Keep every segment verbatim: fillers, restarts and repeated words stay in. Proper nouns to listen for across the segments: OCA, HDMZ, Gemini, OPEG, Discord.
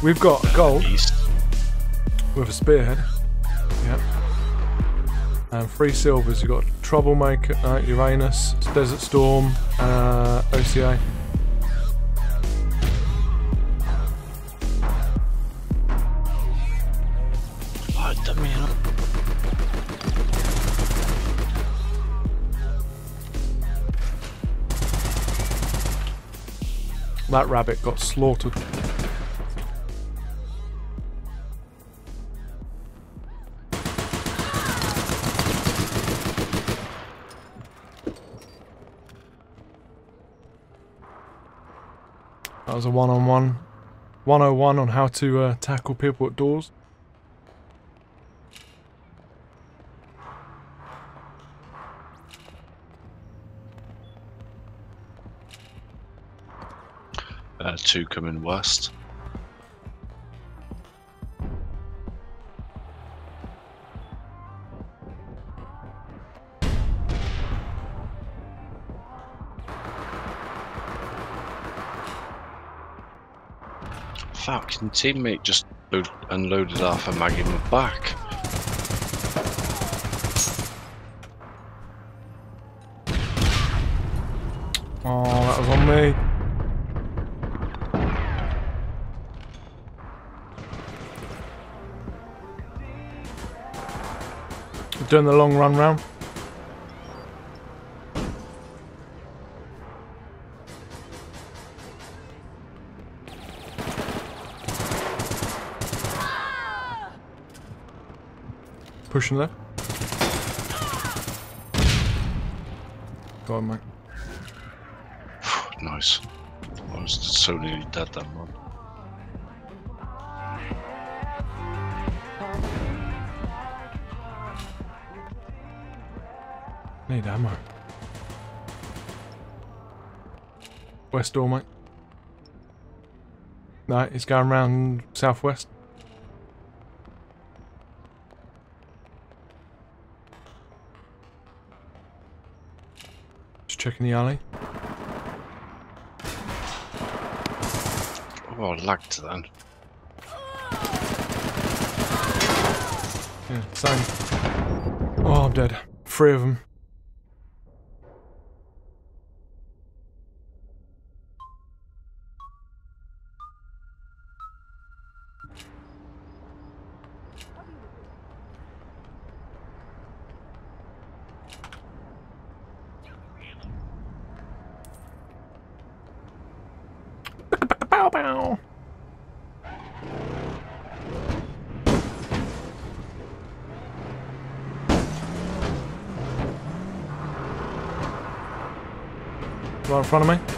We've got gold with a spearhead, yep, and three silvers. You've got Troublemaker, uh, Uranus, Desert Storm, uh, O C A. That rabbit got slaughtered. That was a one-on-one, one oh one on how to uh, tackle people at doors. Uh, two coming west. Fucking teammate just unloaded half a mag in the back. Oh, that was on me. We're doing the long run round. Pushing there. Go on, mate. Nice. I was so nearly dead that one. Need ammo. West door, mate. No, it's going round southwest. Checking the alley. Oh, lagged then. Yeah, same. Oh, I'm dead. Three of them. Right in front of me.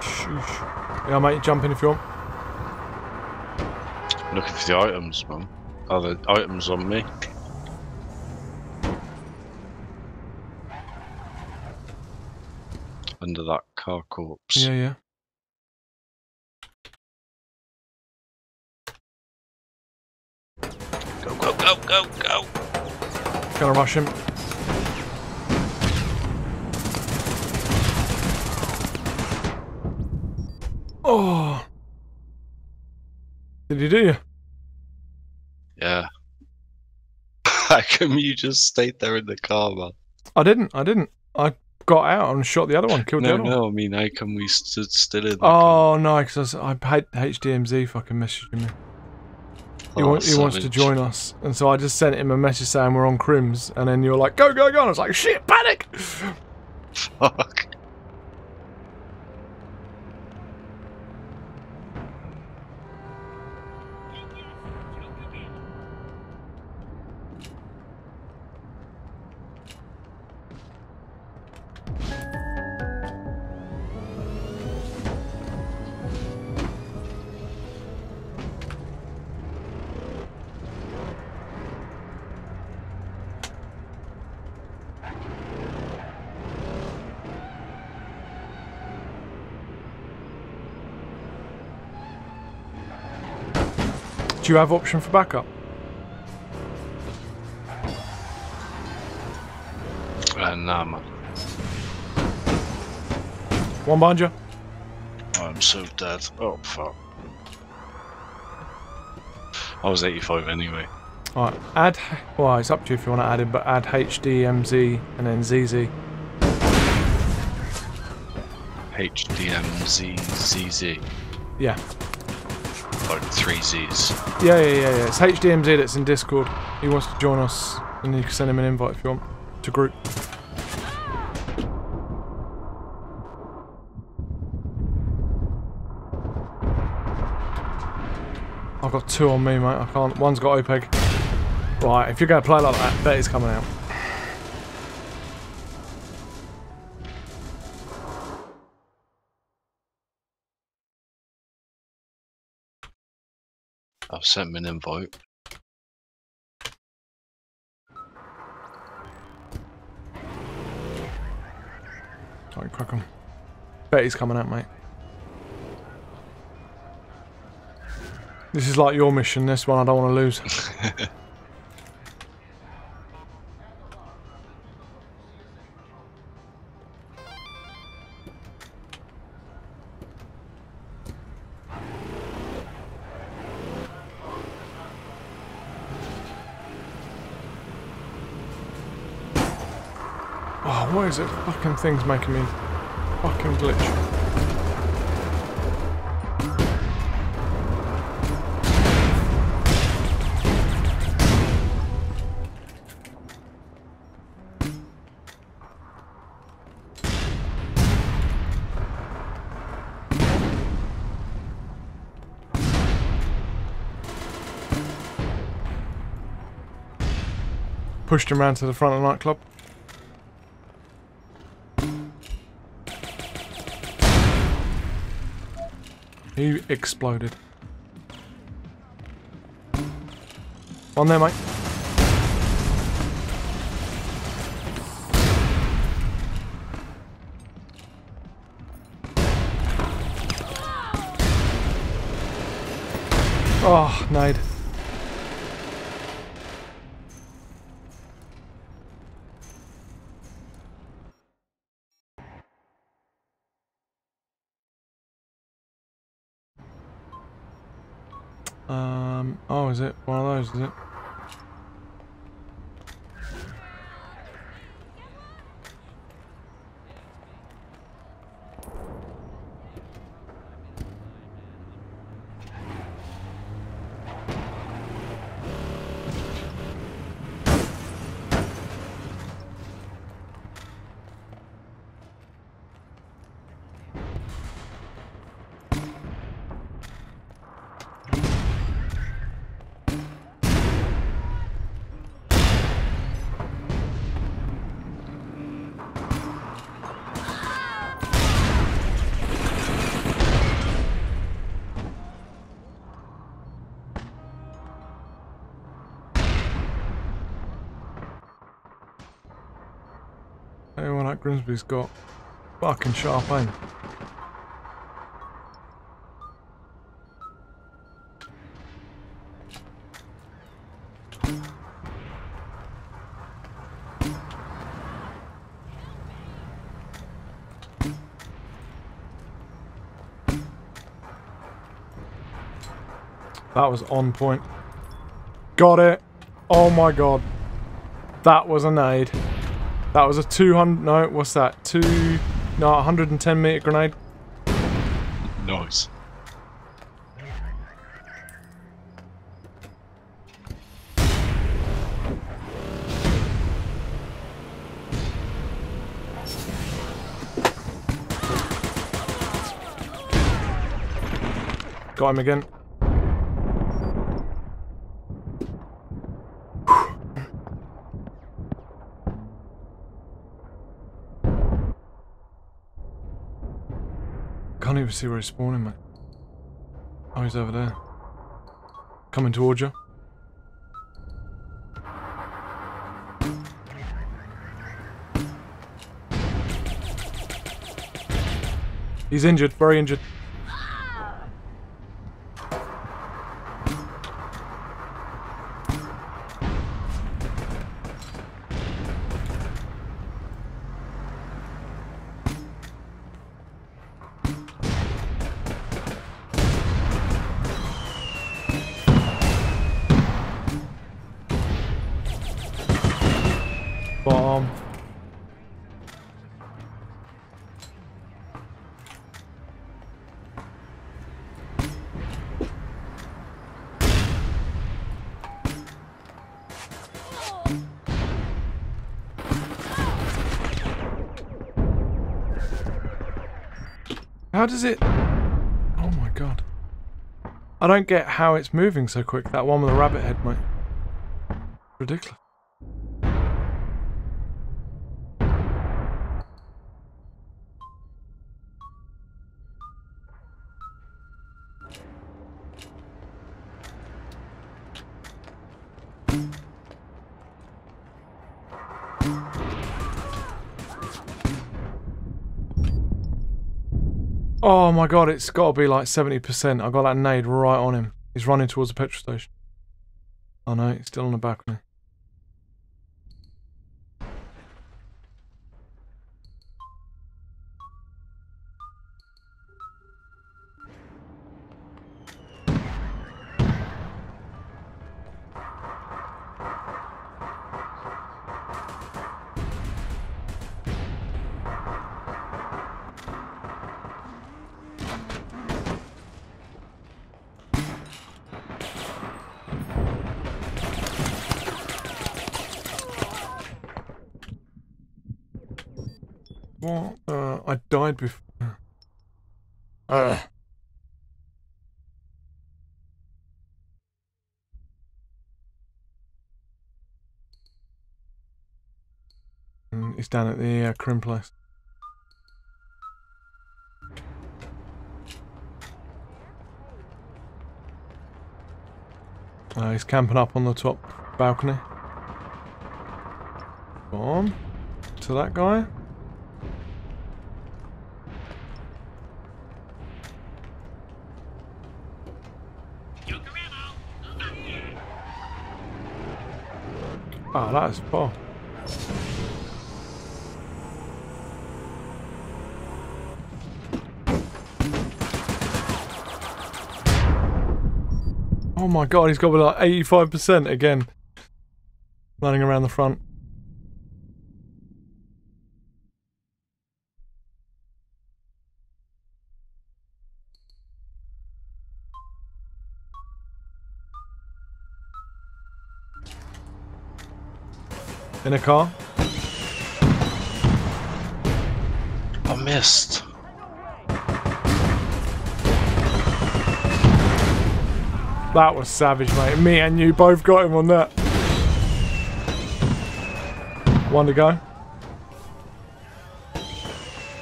Sheesh. Yeah, mate, jump in if you want. Looking for the items, man. Are the items on me? Under that car corpse. Yeah, yeah. Go, go, go! Gotta rush him. Oh! Did you do you? Yeah. How come you just stayed there in the car, man? I didn't, I didn't. I got out and shot the other one, killed no, the other no, one. No, no, I mean, how come we stood still in the car? Oh, no, because I had H D M Z fucking messaging me. He, oh, want, he wants to join us, and so I just sent him a message saying we're on Crims, and then you're like, go, go, go, and I was like, shit, panic! Fuck. Do you have option for backup? Uh, nah, man. One behind you. I'm so dead. Oh, fuck. I was eighty-five anyway. Alright, add... Well, it's up to you if you want to add it, but add H D M Z and then Z Z. H D M Z Z Z? Yeah. Like three Z's. Yeah, yeah, yeah, yeah. It's H D M Z that's in Discord. He wants to join us, and you can send him an invite if you want, to group. I've got two on me, mate. I can't. One's got O P E G. Right, if you're going to play like that, that is coming out. I've sent me an invite. Alright, crack on. Bet he's coming out, mate. This is like your mission, this one I don't want to lose. Oh, why is it? Fucking thing's making me fucking glitch. Pushed him round to the front of the nightclub. He exploded. On there, mate. Oh, nade. Um, oh, is it one of those, is it? Anyone at Grimsby's got fucking sharp aim. That was on point. Got it. Oh my god. That was a nade. That was a two hundred, no, what's that? Two, no, one hundred ten meter grenade. Nice. Got him again. I can't even see where he's spawning, mate. Oh, he's over there. Coming towards you. He's injured, very injured. How does it... Oh my god. I don't get how it's moving so quick. That one with the rabbit head might... Ridiculous. Oh my god, it's got to be like seventy percent. I got that nade right on him. He's running towards the petrol station. Oh no, he's still on the balcony. What? Uh, I died before. Uh. Mm, it's down at the uh, crim place. Uh, he's camping up on the top balcony. Bomb to that guy. Oh, that is poor. Oh my god, he's got to be like eighty-five percent again. Running around the front. In a car. I missed. That was savage, mate. Me and you both got him on that. One to go.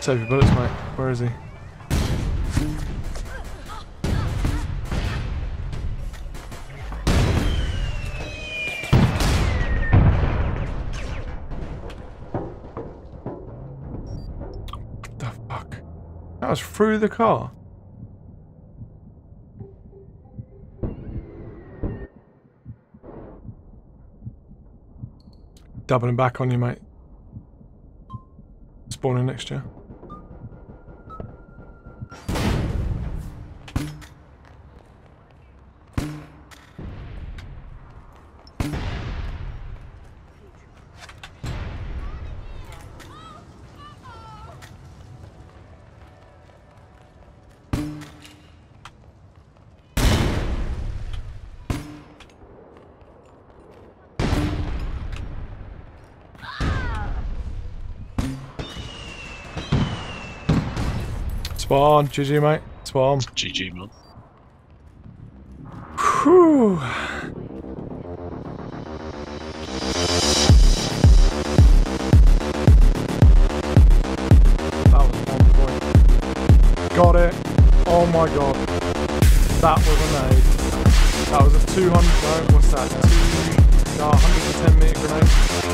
Save your bullets, mate. Where is he? That was through the car. Doubling back on you, mate. Spawning next year. Spawn, G G mate, spawn. G G man. Whew. That was one point. Got it. Oh my god. That was a nade. That was a two hundred, no, what's that? Two, no, one hundred ten meter grenade.